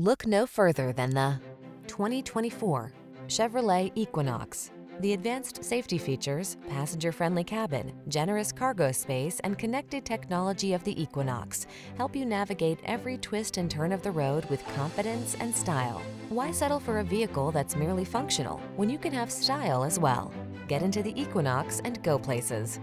Look no further than the 2024 Chevrolet Equinox. The advanced safety features, passenger-friendly cabin, generous cargo space, and connected technology of the Equinox help you navigate every twist and turn of the road with confidence and style. Why settle for a vehicle that's merely functional when you can have style as well? Get into the Equinox and go places.